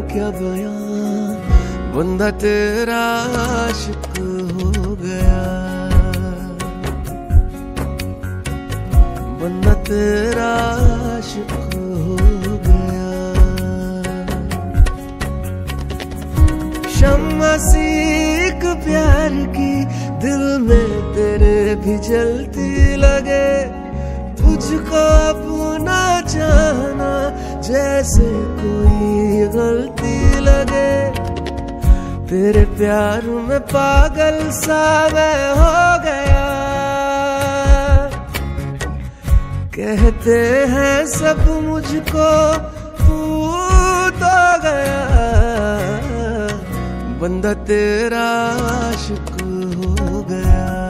क्या बयां, बंदा तेरा आशिक हो गया, बंदा तेरा आशिक हो गया। शम्मा सी एक प्यार की दिल में तेरे भी जलती लगे, तुझको अपना जाना जैसे कोई गलती लगे। तेरे प्यार में पागल सा मैं हो गया, कहते हैं सब मुझको तू तो गया, बंदा तेरा आशिक हो गया।